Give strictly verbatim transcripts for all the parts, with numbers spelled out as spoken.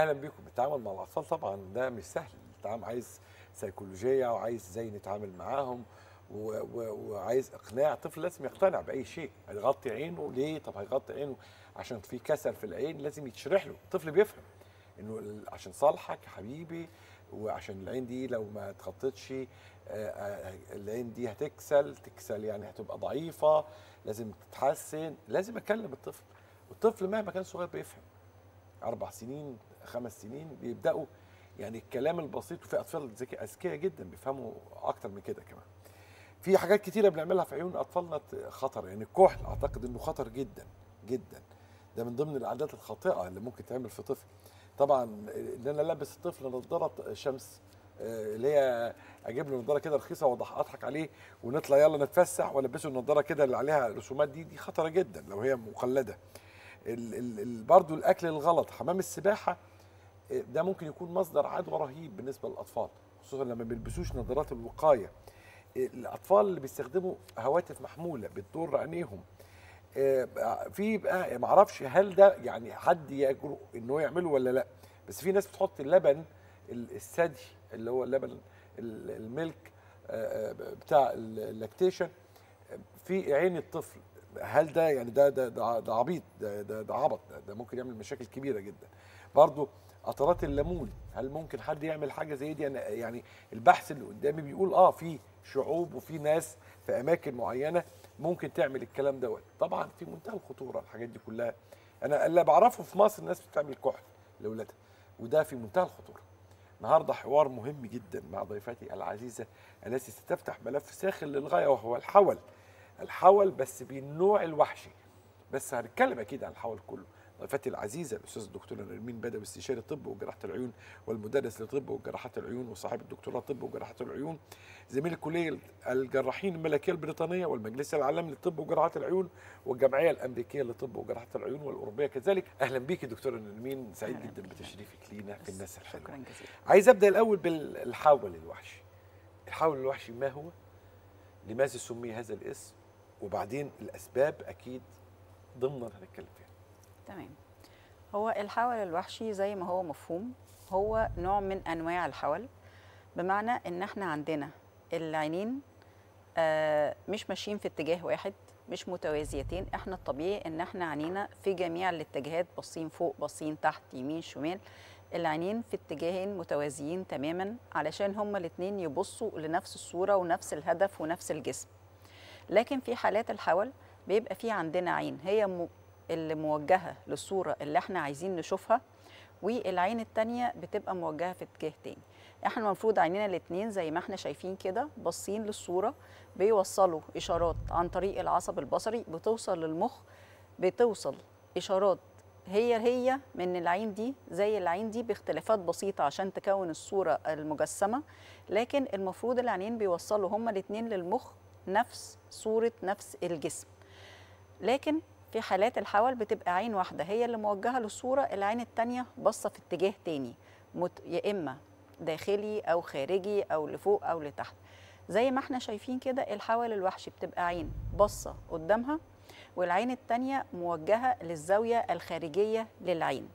اهلا بيكم. التعامل مع الاطفال طبعا ده مش سهل، التعامل عايز سيكولوجيه وعايز ازاي نتعامل معاهم وعايز اقناع. طفل لازم يقتنع باي شيء. هيغطي عينه ليه؟ طب هيغطي عينه عشان في كسل في العين، لازم يتشرح له. الطفل بيفهم انه عشان صالحك يا حبيبي، وعشان العين دي لو ما اتغطتش العين دي هتكسل، تكسل يعني هتبقى ضعيفه، لازم تتحسن. لازم اكلم الطفل. والطفل مهما كان صغير بيفهم. اربع سنين خمس سنين بيبداوا يعني الكلام البسيط، وفي اطفال ذكيه اذكياء جدا بيفهموا اكتر من كده. كمان في حاجات كتيره بنعملها في عيون اطفالنا خطر، يعني الكحل اعتقد انه خطر جدا جدا، ده من ضمن العادات الخاطئه اللي ممكن تعمل في طفل. طبعا ان انا البس الطفل نظاره شمس اللي هي اجيب له نظاره كده رخيصه واضحك عليه ونطلع يلا نتفسح، والبسه النظاره كده اللي عليها الرسومات دي، دي خطره جدا لو هي مقلده. برضه الاكل الغلط، حمام السباحه ده ممكن يكون مصدر عدوى رهيب بالنسبه للاطفال، خصوصا لما ما بيلبسوش نظارات الوقايه. الاطفال اللي بيستخدموا هواتف محموله بتضر عينيهم. في بقى ما اعرفش هل ده يعني حد يجرؤ ان هو يعمله ولا لا، بس في ناس بتحط اللبن الثدي اللي هو اللبن الملك بتاع اللاكتيشن في عين الطفل. هل ده يعني ده ده ده عبيط، ده ده, ده عبط، ده, ده ممكن يعمل مشاكل كبيره جدا. برضو قطرات الليمون، هل ممكن حد يعمل حاجه زي دي؟ انا يعني البحث اللي قدامي بيقول اه في شعوب وفي ناس في اماكن معينه ممكن تعمل الكلام دوت. طبعا في منتهى الخطوره الحاجات دي كلها. انا اللي بعرفه في مصر الناس بتعمل كحل لاولادها، وده في منتهى الخطوره. النهارده حوار مهم جدا مع ضيفتي العزيزه التي ستفتح ملف ساخن للغايه، وهو الحول. الحول بس بالنوع الوحشي، بس هنتكلم اكيد عن الحول كله. ضيفتي العزيزه الاستاذ الدكتوره نرمين البدوي، استشاري طب وجراحه العيون والمدرس لطب وجراحه العيون وصاحب الدكتوراه طب وجراحه العيون، زميل كليه الجراحين الملكيه البريطانيه والمجلس العالمي للطب وجراحه العيون والجمعيه الامريكيه لطب وجراحه العيون والاوروبيه كذلك. اهلا بيكي دكتوره نرمين، سعيد جدا بتشريفك لينا في الناس الحلوه. شكرا جزيلا. عايز ابدا الاول بالحول الوحشي. الحول الوحشي ما هو؟ لماذا سمي هذا الاسم؟ وبعدين الاسباب اكيد ضمنا هنتكلم فيها. تمام. هو الحول الوحشي زي ما هو مفهوم هو نوع من انواع الحول، بمعنى ان احنا عندنا العينين مش ماشيين في اتجاه واحد، مش متوازيتين. احنا الطبيعي ان احنا عينينا في جميع الاتجاهات، باصين فوق باصين تحت يمين شمال، العينين في اتجاهين متوازيين تماما علشان هما الاثنين يبصوا لنفس الصورة ونفس الهدف ونفس الجسم. لكن في حالات الحول بيبقى في عندنا عين هي اللي موجهة للصورة اللي احنا عايزين نشوفها، والعين التانية بتبقى موجهة في اتجاه تاني. احنا المفروض عينينا الاثنين زي ما احنا شايفين كده باصين للصورة، بيوصلوا اشارات عن طريق العصب البصري بتوصل للمخ، بتوصل اشارات هي هي من العين دي زي العين دي باختلافات بسيطة عشان تكون الصورة المجسمة، لكن المفروض العينين بيوصلوا هما الاثنين للمخ نفس صورة نفس الجسم. لكن في حالات الحول بتبقى عين واحدة هي اللي موجهة للصورة، العين التانية باصة في اتجاه تاني يا إما داخلي أو خارجي أو لفوق أو لتحت. زي ما احنا شايفين كده الحول الوحشي بتبقى عين باصة قدامها والعين التانية موجهة للزاوية الخارجية للعين.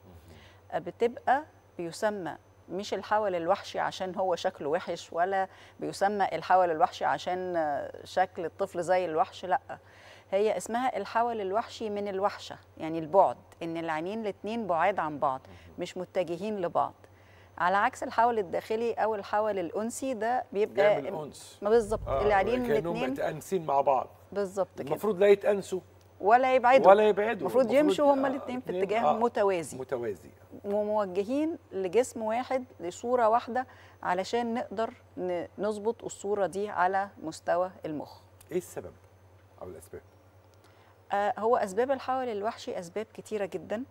بتبقى بيسمى مش الحول الوحشي عشان هو شكله وحش، ولا بيسمى الحول الوحشي عشان شكل الطفل زي الوحش، لأ هي اسمها الحول الوحشي من الوحشة، يعني البعد، إن العينين الاتنين بعاد عن بعض مش متجهين لبعض، على عكس الحول الداخلي او الحول الانثي ده بيبقى الانس بالظبط. آه العينين الاثنين متأنسين مع بعض بالظبط كده، المفروض لا يتأنسوا ولا يبعدوا ولا يبعدوا، المفروض يمشوا هما الاثنين في اتجاه آه متوازي متوازي وموجهين لجسم واحد لصورة واحدة علشان نقدر نظبط الصورة دي على مستوى المخ. ايه السبب او الاسباب؟ آه هو اسباب الحول الوحشي اسباب كتيرة جدا.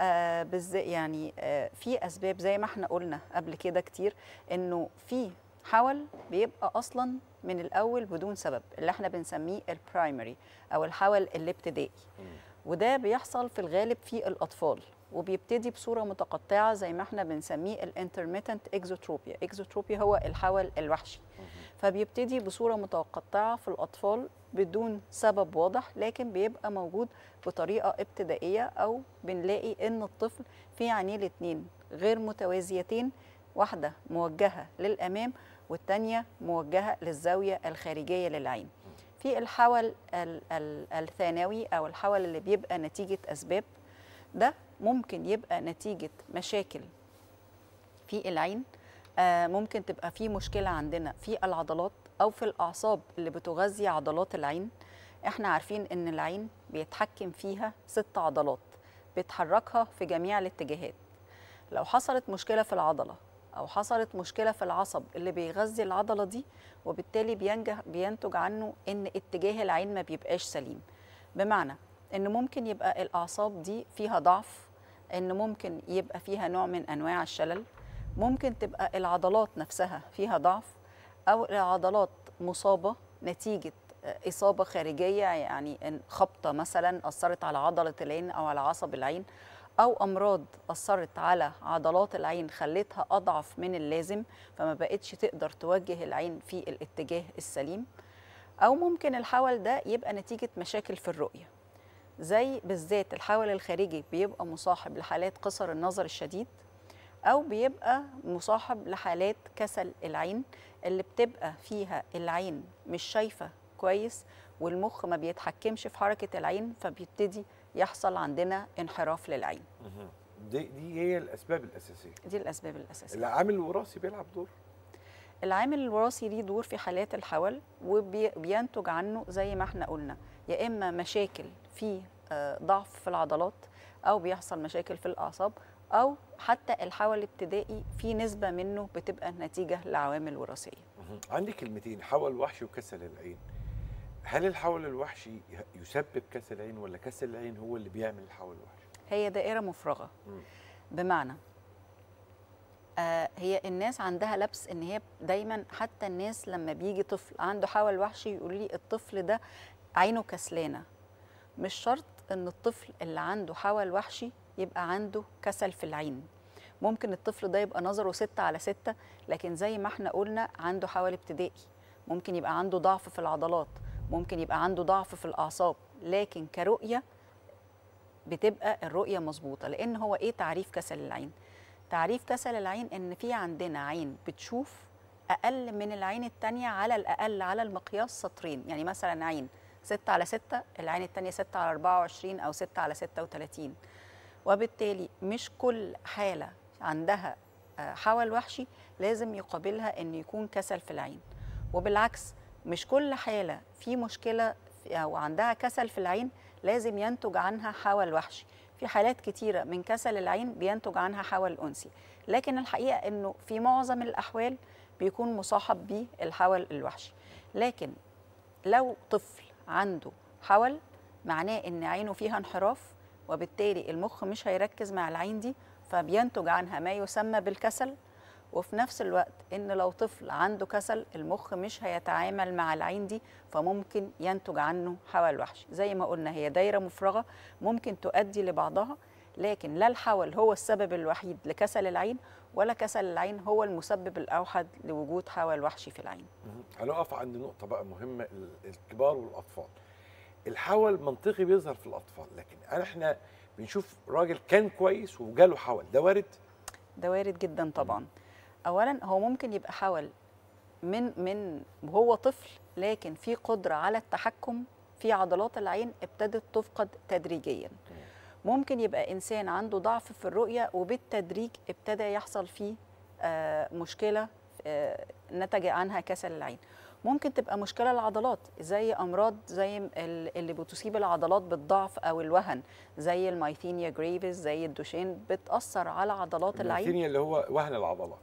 آه بالذات يعني آه في اسباب زي ما احنا قلنا قبل كده كتير، انه في حول بيبقى اصلا من الاول بدون سبب، اللي احنا بنسميه البرايمري او الحول الابتدائي، وده بيحصل في الغالب في الاطفال وبيبتدي بصوره متقطعه زي ما احنا بنسميه الانترميتنت اكزوتروبيا. اكزوتروبيا هو الحول الوحشي، فبيبتدي بصوره متقطعه في الاطفال بدون سبب واضح، لكن بيبقى موجود بطريقه ابتدائيه، او بنلاقي ان الطفل في عينيه الاثنين غير متوازيتين، واحدة موجهة للأمام والتانية موجهة للزاوية الخارجية للعين. في الحول الثانوي أو الحول اللي بيبقى نتيجة أسباب، ده ممكن يبقى نتيجة مشاكل في العين، ممكن تبقى في مشكلة عندنا في العضلات أو في الأعصاب اللي بتغذي عضلات العين. احنا عارفين ان العين بيتحكم فيها ست عضلات بتحركها في جميع الاتجاهات. لو حصلت مشكلة في العضلة أو حصلت مشكلة في العصب اللي بيغذي العضلة دي، وبالتالي بينتج عنه إن اتجاه العين ما بيبقاش سليم، بمعنى إن ممكن يبقى الأعصاب دي فيها ضعف، إن ممكن يبقى فيها نوع من أنواع الشلل، ممكن تبقى العضلات نفسها فيها ضعف، أو العضلات مصابة نتيجة إصابة خارجية، يعني خبطة مثلا أثرت على عضلة العين أو على عصب العين، أو أمراض أثرت على عضلات العين خلتها أضعف من اللازم فما بقتش تقدر توجه العين في الاتجاه السليم. أو ممكن الحول ده يبقى نتيجة مشاكل في الرؤية، زي بالذات الحول الخارجي بيبقى مصاحب لحالات قصر النظر الشديد، أو بيبقى مصاحب لحالات كسل العين اللي بتبقى فيها العين مش شايفة كويس والمخ ما بيتحكمش في حركة العين، فبيبتدي يحصل عندنا انحراف للعين. دي دي هي الاسباب الاساسيه. دي الاسباب الاساسيه. العامل الوراثي بيلعب دور؟ العامل الوراثي ليه دور في حالات الحول، وبينتج عنه زي ما احنا قلنا يا اما مشاكل في ضعف في العضلات، او بيحصل مشاكل في الاعصاب، او حتى الحول الابتدائي في نسبه منه بتبقى نتيجه لعوامل وراثيه. عندي كلمتين، حول وحشي وكسل العين. هل الحول الوحشي يسبب كسل العين، ولا كسل العين هو اللي بيعمل الحول الوحشي؟ هي دائرة مفرغة. مم. بمعنى آه هي الناس عندها لبس ان هي دايما، حتى الناس لما بيجي طفل عنده حول وحشي يقول لي الطفل ده عينه كسلانة. مش شرط ان الطفل اللي عنده حول وحشي يبقى عنده كسل في العين، ممكن الطفل ده يبقى نظره ستة على ستة لكن زي ما احنا قلنا عنده حول ابتدائي، ممكن يبقى عنده ضعف في العضلات، ممكن يبقى عنده ضعف في الأعصاب، لكن كرؤية بتبقى الرؤية مظبوطة. لأن هو إيه تعريف كسل العين؟ تعريف كسل العين إن في عندنا عين بتشوف أقل من العين التانية على الأقل على المقياس سطرين، يعني مثلا عين ستة على ستة، العين التانية ستة على أربعة وعشرين أو ستة على ستة وتلاتين، وبالتالي مش كل حالة عندها حول وحشي لازم يقابلها إن يكون كسل في العين، وبالعكس مش كل حالة في مشكلة أو عندها كسل في العين لازم ينتج عنها حول وحشي. في حالات كتيرة من كسل العين بينتج عنها حول أنثي، لكن الحقيقة أنه في معظم الأحوال بيكون مصاحب به الحول الوحشي. لكن لو طفل عنده حول معناه أن عينه فيها انحراف، وبالتالي المخ مش هيركز مع العين دي فبينتج عنها ما يسمى بالكسل. وفي نفس الوقت ان لو طفل عنده كسل المخ مش هيتعامل مع العين دي فممكن ينتج عنه حول وحشي. زي ما قلنا هي دايره مفرغه ممكن تؤدي لبعضها، لكن لا الحول هو السبب الوحيد لكسل العين ولا كسل العين هو المسبب الاوحد لوجود حول وحشي في العين. هنقف عند نقطه بقى مهمه، الكبار والاطفال. الحول منطقي بيظهر في الاطفال، لكن احنا بنشوف راجل كان كويس وجاله حول، ده وارد؟ ده وارد جدا طبعا. اولا هو ممكن يبقى حول من من وهو طفل، لكن في قدره على التحكم في عضلات العين ابتدت تفقد تدريجيا. ممكن يبقى انسان عنده ضعف في الرؤيه وبالتدريج ابتدى يحصل فيه آه مشكله آه نتج عنها كسل العين. ممكن تبقى مشكله العضلات زي امراض زي اللي بتصيب العضلات بالضعف او الوهن، زي المايثينيا جريفيز، زي الدوشين، بتاثر على عضلات العين. المايثينيا اللي هو وهن العضلات،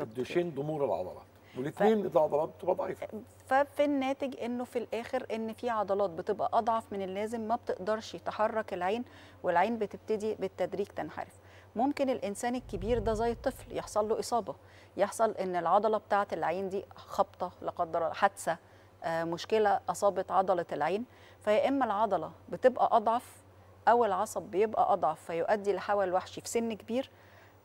الدوشين ضمور العضلات، والاثنين ف... العضلات بتبقى ضعيفه. ففي الناتج انه في الاخر ان في عضلات بتبقى اضعف من اللازم ما بتقدرش تحرك العين، والعين بتبتدي بالتدريج تنحرف. ممكن الانسان الكبير ده زي الطفل يحصل له اصابه، يحصل ان العضله بتاعه العين دي خبطه، لا قدر، حادثه، آه مشكله اصابت عضله العين، فيا اما العضله بتبقى اضعف او العصب بيبقى اضعف فيؤدي لحول وحشي في سن كبير،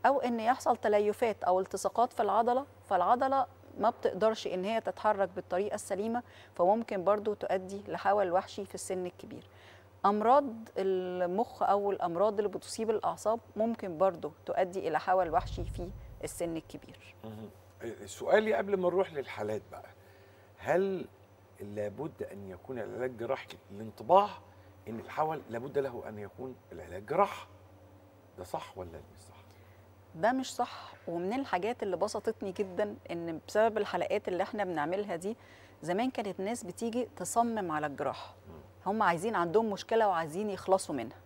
أو إن يحصل تليفات أو التصاقات في العضلة، فالعضلة ما بتقدرش إن هي تتحرك بالطريقة السليمة، فممكن برضو تؤدي لحول وحشي في السن الكبير. امراض المخ او الامراض اللي بتصيب الاعصاب ممكن برضه تؤدي الى حول وحشي في السن الكبير. سؤالي قبل ما نروح للحالات بقى، هل لابد ان يكون العلاج جراحي؟ الانطباع ان الحول لابد له ان يكون العلاج جراحي، ده صح ولا مش صح؟ ده مش صح، ومن الحاجات اللي بسطتني جدا ان بسبب الحلقات اللي احنا بنعملها دي زمان كانت ناس بتيجي تصمم على الجراحه، هم عايزين عندهم مشكله وعايزين يخلصوا منها.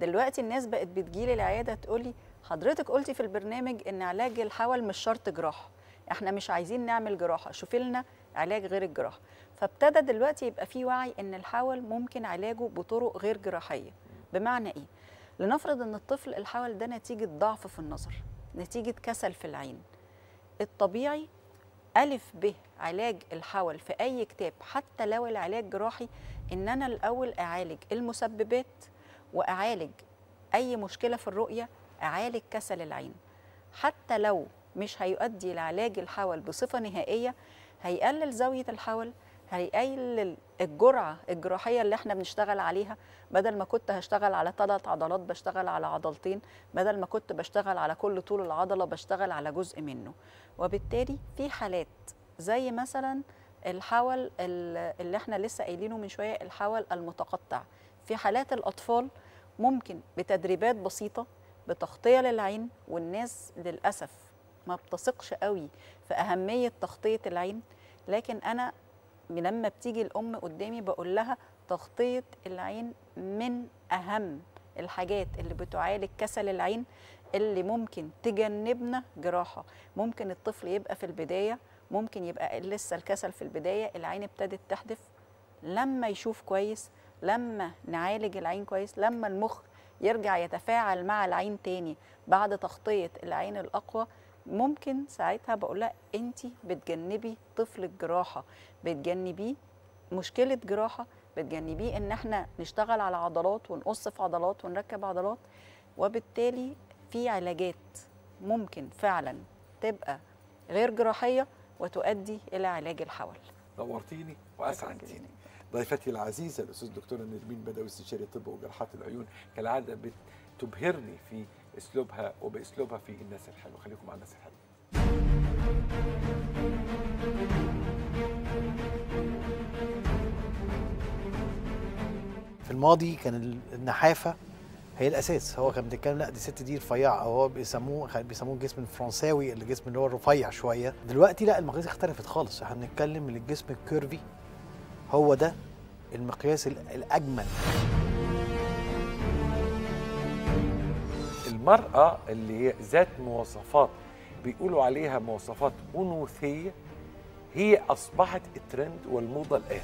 دلوقتي الناس بقت بتجيلي العياده تقول لي حضرتك قلتي في البرنامج ان علاج الحول مش شرط جراحه، احنا مش عايزين نعمل جراحه، شوفي لنا علاج غير الجراحه. فابتدى دلوقتي يبقى في وعي ان الحول ممكن علاجه بطرق غير جراحيه. بمعنى ايه؟ لنفرض ان الطفل الحول ده نتيجه ضعف في النظر، نتيجه كسل في العين. الطبيعي ألف ب علاج الحول في أي كتاب حتى لو العلاج جراحي إن أنا الأول أعالج المسببات وأعالج أي مشكلة في الرؤية، أعالج كسل العين. حتى لو مش هيؤدي لعلاج الحول بصفة نهائية هيقلل زاوية الحول، هيقلل الجرعة الجراحية اللي احنا بنشتغل عليها، بدل ما كنت هشتغل على ثلاث عضلات بشتغل على عضلتين، بدل ما كنت بشتغل على كل طول العضلة بشتغل على جزء منه. وبالتالي في حالات زي مثلا الحول اللي احنا لسه قايلينه من شوية، الحول المتقطع، في حالات الأطفال ممكن بتدريبات بسيطة بتغطية للعين، والناس للأسف ما بتثقش قوي في أهمية تغطية العين، لكن أنا لما بتيجي الأم قدامي بقول لها تغطية العين من أهم الحاجات اللي بتعالج كسل العين اللي ممكن تجنبنا جراحة. ممكن الطفل يبقى في البداية، ممكن يبقى لسه الكسل في البداية، العين ابتدت تحدف، لما يشوف كويس، لما نعالج العين كويس، لما المخ يرجع يتفاعل مع العين تاني بعد تغطية العين الأقوى، ممكن ساعتها بقولها انتي بتجنبي طفل الجراحة، بتجنبيه مشكلة جراحة، بتجنبيه ان احنا نشتغل على عضلات ونقص في عضلات ونركب عضلات. وبالتالي في علاجات ممكن فعلا تبقى غير جراحية وتؤدي الى علاج الحول. نورتيني واسعدتيني. ضيفتي العزيزة الأستاذ الدكتورة نرمين البدوي استشاري طب وجراحات العيون، كالعادة بتبهرني في اسلوبها وباسلوبها في الناس الحلوه. خليكم مع الناس الحلوه. في الماضي كان النحافه هي الاساس، هو كان بنتكلم لا دي الست دي رفيعه، او هو بيسموه بيسموه الجسم الفرنساوي، الجسم اللي هو الرفيع شويه. دلوقتي لا، المقاييس اختلفت خالص، احنا بنتكلم ان الجسم الكيرفي هو ده المقياس الاجمل. المرأة اللي هي ذات مواصفات بيقولوا عليها مواصفات أنوثية هي أصبحت الترند والموضة الآن.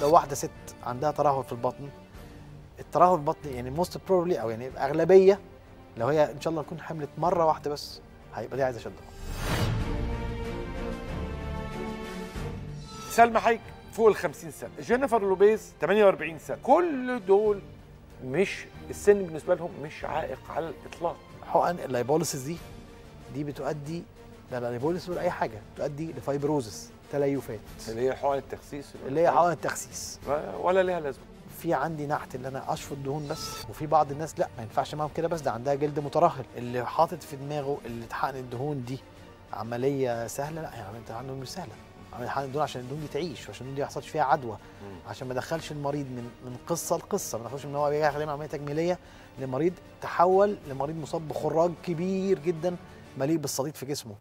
لو واحدة ست عندها ترهل في البطن، الترهل في البطن يعني موست بروبلي أو يعني الأغلبية لو هي إن شاء الله تكون حملت مرة واحدة بس هيبقى دي عايزة شد. سلمى حيك فوق ال خمسين سنة، جينيفر لوبيز ثمانية وأربعين سنة، كل دول مش السن بالنسبه لهم مش عائق على الاطلاق. حقن اللايبوليسيس دي دي بتؤدي، لا لا لايبوليسيس ولا اي حاجه، بتؤدي لفايبروزس، تليفات، اللي هي حقن التخسيس، اللي هي حقن التخسيس ولا ليها لازمه. في عندي نحت اللي انا اشفط دهون بس، وفي بعض الناس لا ما ينفعش معاهم كده بس، ده عندها جلد مترهل، اللي حاطط في دماغه اللي تحقن الدهون دي عمليه سهله، لا هي عمليه الدهون مش سهله، عمليه حقن الدهون عشان الدهون دي تعيش، وعشان الدهون دي ما يحصلش فيها عدوى، عشان ما ادخلش المريض من من قصه لقصه، ما ادخلش من هو بيعمل عمليه تجميليه لمريض تحول لمريض مصاب بخراج كبير جدا مليء بالصديد في جسمه.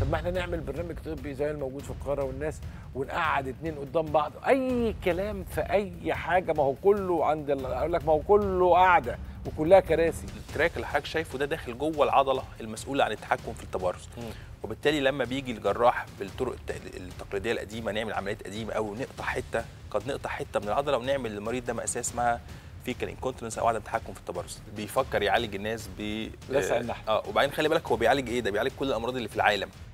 طب ما احنا نعمل برنامج طبي زي الموجود في القاهره والناس ونقعد اتنين قدام بعض، اي كلام في اي حاجه، ما هو كله عند اقول لك ما هو كله قاعده وكلها كراسي. التراك اللي حضرتك شايفه ده داخل جوه العضله المسؤوله عن التحكم في التبارز، وبالتالي لما بيجي الجراح بالطرق التقليديه القديمه نعمل عمليات قديمه او نقطع حته، قد نقطع حته من العضله ونعمل للمريض ده مأساة اسمها فيكال انكونتنس او عدم تحكم في التبارز. بيفكر يعالج الناس ب اه وبعدين خلي بالك هو بيعالج ايه؟ ده بيعالج كل الامراض اللي في العالم.